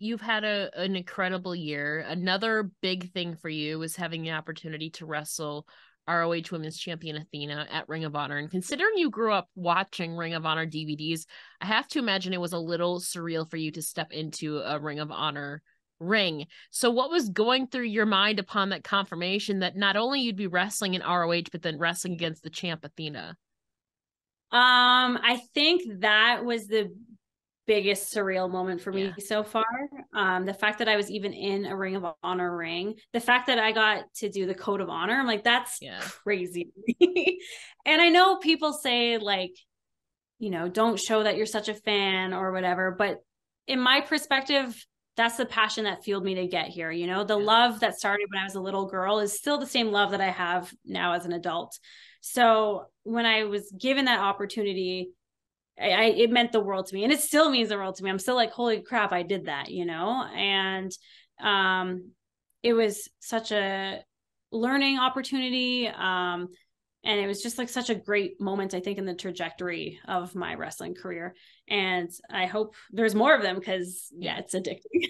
you've had an incredible year. Another big thing for you was having the opportunity to wrestle ROH Women's Champion Athena at Ring of Honor. And considering you grew up watching Ring of Honor DVDs, I have to imagine it was a little surreal for you to step into a Ring of Honor ring. So what was going through your mind upon that confirmation that not only you'd be wrestling in ROH, but then wrestling against the champ Athena? I think that was the biggest surreal moment for me so far. The fact that I was even in a Ring of Honor ring, the fact that I got to do the Code of Honor, I'm like, that's crazy. And I know people say, like, you know, don't show that you're such a fan or whatever, but in my perspective, that's the passion that fueled me to get here. You know, the love that started when I was a little girl is still the same love that I have now as an adult. So when I was given that opportunity, it meant the world to me, and it still means the world to me. I'm still like, holy crap, I did that, you know? And it was such a learning opportunity. And it was just like such a great moment, I think, in the trajectory of my wrestling career. And I hope there's more of them because, yeah, it's addicting.